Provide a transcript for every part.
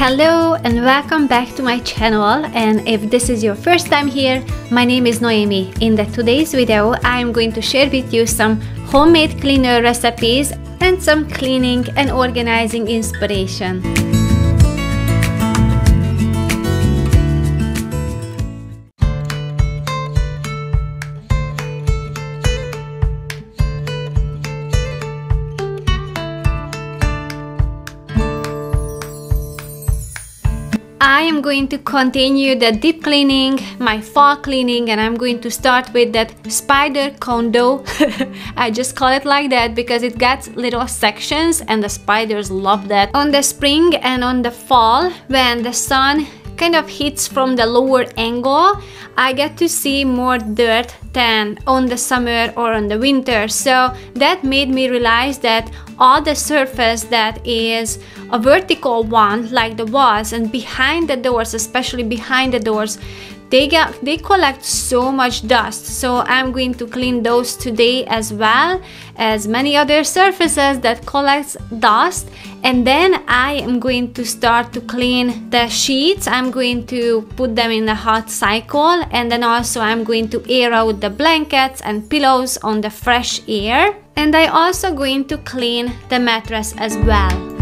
Hello and welcome back to my channel, and if this is your first time here, my name is Noemi. In today's video I am going to share with you some homemade cleaner recipes and some cleaning and organizing inspiration. I am going to continue the deep cleaning, my fall cleaning, and I'm going to start with that spider condo. I just call it like that because it got little sections and the spiders love that. On the spring and on the fall, when the sun kind of hits from the lower angle, I get to see more dirt than on the summer or on the winter. So that made me realize that all the surface that is a vertical one, like the walls and behind the doors, especially behind the doors, they collect so much dust. So I'm going to clean those today, as well as many other surfaces that collects dust. And then I am going to start to clean the sheets. I'm going to put them in a hot cycle, and then also I'm going to air out the blankets and pillows on the fresh air. And I also going to clean the mattress as well.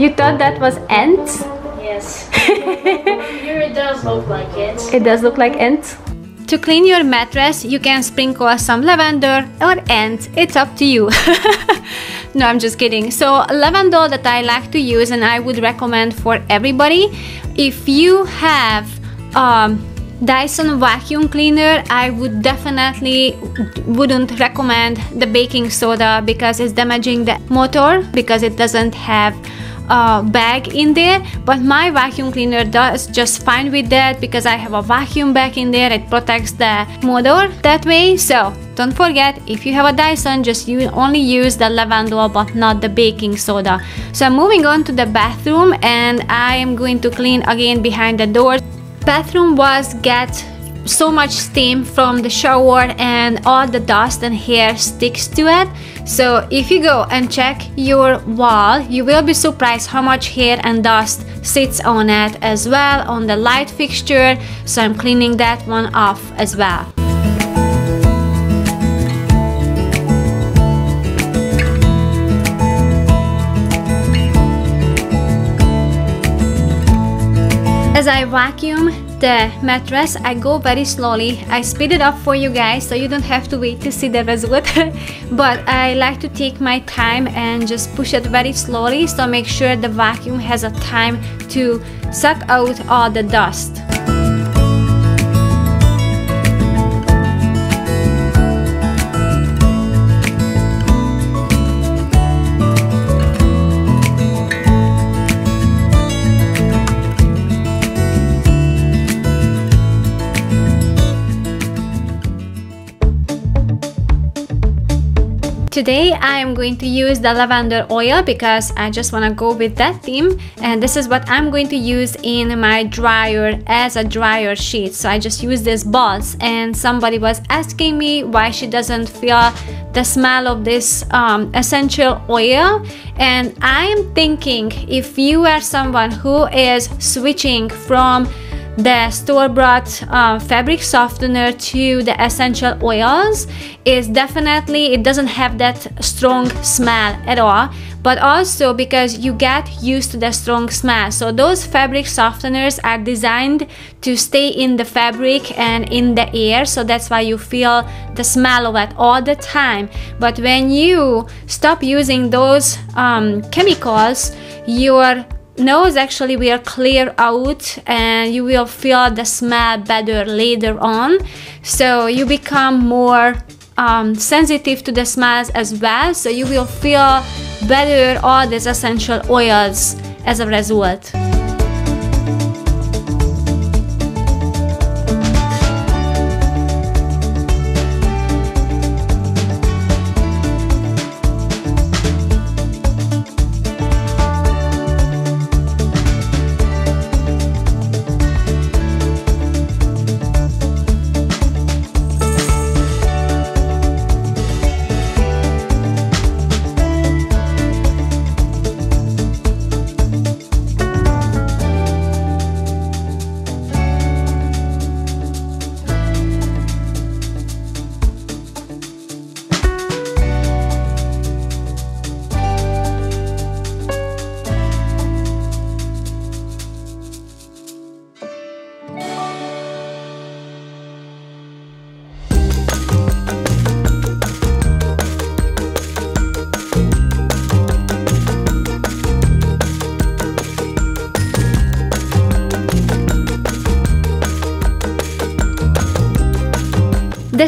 You thought that was ants? Yes. Here it does look like it. It does look like ants. To clean your mattress, you can sprinkle some lavender or ants. It's up to you. No, I'm just kidding. So lavender that I like to use and I would recommend for everybody. If you have Dyson vacuum cleaner, I would definitely wouldn't recommend the baking soda because it's damaging the motor because it doesn't have bag in there, but my vacuum cleaner does just fine with that because I have a vacuum bag in there. It protects the motor that way. So don't forget, if you have a Dyson, just you only use the lavender but not the baking soda. So I'm moving on to the bathroom, and I am going to clean again behind the door. Bathroom was get so much steam from the shower and all the dust and hair sticks to it. So if you go and check your wall, you will be surprised how much hair and dust sits on it, as well on the light fixture. So I'm cleaning that one off as well. As I vacuum the mattress, I go very slowly. I speed it up for you guys so you don't have to wait to see the result. But I like to take my time and just push it very slowly, so make sure the vacuum has a time to suck out all the dust. Today I am going to use the lavender oil because I just want to go with that theme, and this is what I'm going to use in my dryer as a dryer sheet. So I just use these balls, and somebody was asking me why she doesn't feel the smell of this essential oil, and I am thinking if you are someone who is switching from the store-bought fabric softener to the essential oils is definitely, it doesn't have that strong smell at all, but also because you get used to the strong smell. So those fabric softeners are designed to stay in the fabric and in the air, so that's why you feel the smell of it all the time. But when you stop using those chemicals, your nose actually will clear out and you will feel the smell better later on, so you become more sensitive to the smells as well, so you will feel better all these essential oils as a result.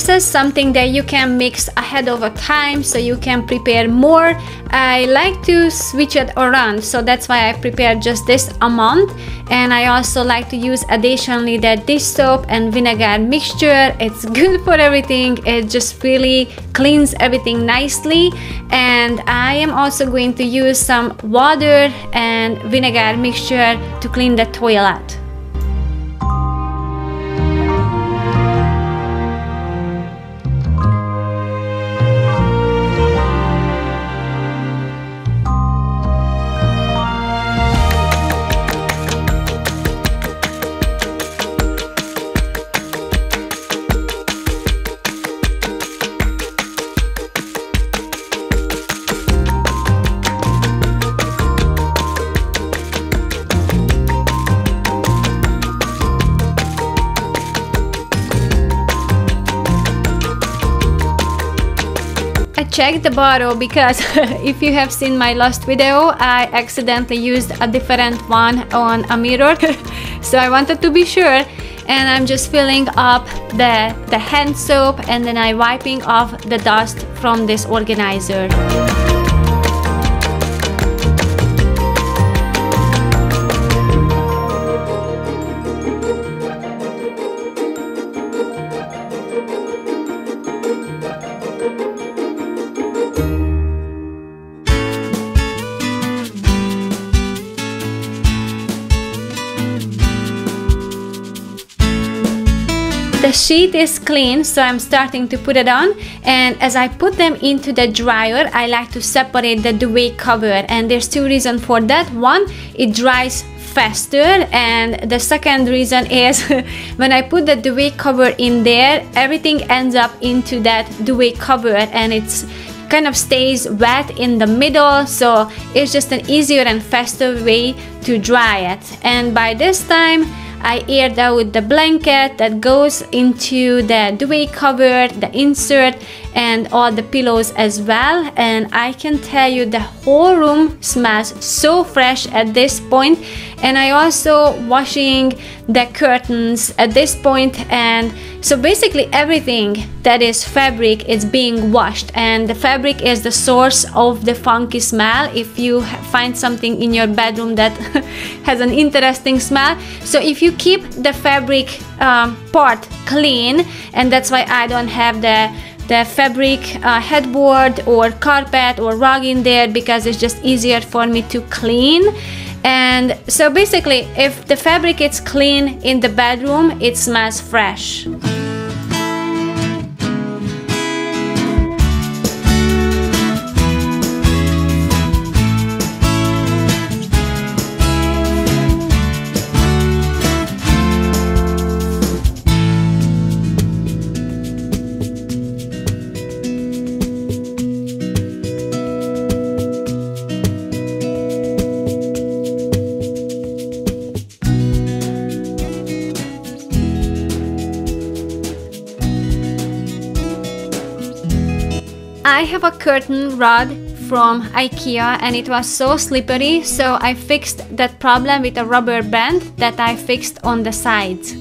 This is something that you can mix ahead of a time so you can prepare more. I like to switch it around, so that's why I prepare just this amount, and I also like to use additionally that dish soap and vinegar mixture. It's good for everything, it just really cleans everything nicely. And I am also going to use some water and vinegar mixture to clean the toilet. Check the bottle, because if you have seen my last video, I accidentally used a different one on a mirror, so I wanted to be sure. And I'm just filling up the hand soap, and then I'm wiping off the dust from this organizer. The sheet is clean, so I'm starting to put it on, and as I put them into the dryer, I like to separate the duvet cover, and there's two reasons for that. One, it dries faster, and the second reason is when I put the duvet cover in there, everything ends up into that duvet cover, and it's kind of stays wet in the middle, so it's just an easier and faster way to dry it. And by this time I aired out the blanket that goes into the duvet cover, the insert, and all the pillows as well. And I can tell you the whole room smells so fresh at this point. And I also washing the curtains at this point, and so basically everything that is fabric is being washed, and the fabric is the source of the funky smell. If you find something in your bedroom that has an interesting smell, so if you keep the fabric part clean, and that's why I don't have the fabric headboard or carpet or rug in there, because it's just easier for me to clean. And so basically, if the fabric is clean in the bedroom, it smells fresh. I have a curtain rod from IKEA and it was so slippery, so I fixed that problem with a rubber band that I fixed on the sides.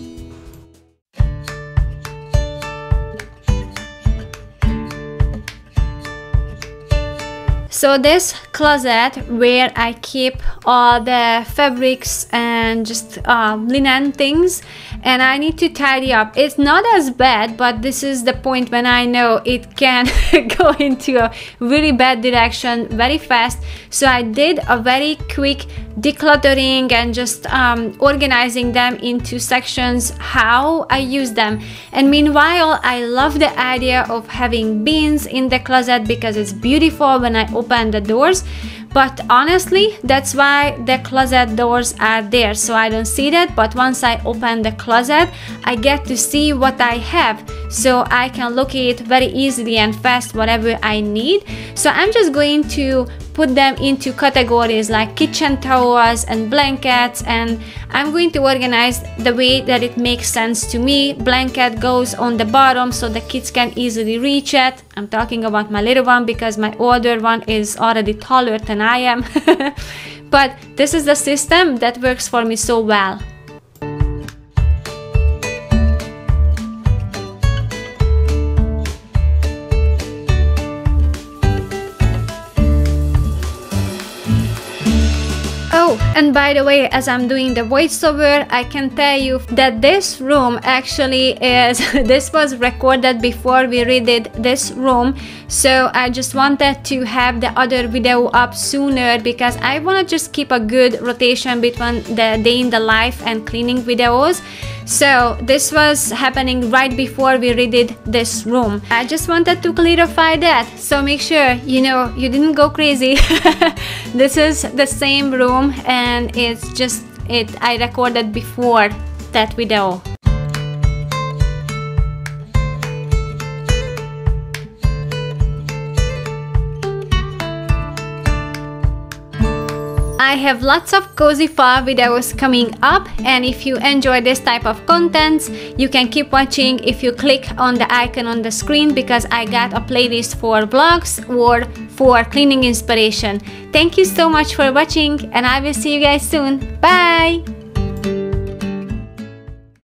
So this closet where I keep all the fabrics and just linen things, and I need to tidy up. It's not as bad, but this is the point when I know it can go into a really bad direction very fast. So I did a very quick decluttering and just organizing them into sections how I use them. And meanwhile, I love the idea of having bins in the closet because it's beautiful when I open the doors. But honestly, that's why the closet doors are there, so I don't see that, but once I open the closet, I get to see what I have, so I can locate very easily and fast whatever I need. So I'm just going to put them into categories like kitchen towels and blankets, and I'm going to organize the way that it makes sense to me. Blanket goes on the bottom so the kids can easily reach it. I'm talking about my little one because my older one is already taller than I am. But this is the system that works for me so well. And by the way, as I'm doing the voiceover, I can tell you that this room actually is this was recorded before we redid this room, so I just wanted to have the other video up sooner because I want to just keep a good rotation between the day in the life and cleaning videos. So this was happening right before we redid this room. I just wanted to clarify that, so make sure you know you didn't go crazy. This is the same room and it's just I recorded before that video. I have lots of cozy fall videos coming up, and if you enjoy this type of contents, you can keep watching if you click on the icon on the screen, because I got a playlist for vlogs or for cleaning inspiration. Thank you so much for watching, and I will see you guys soon. Bye!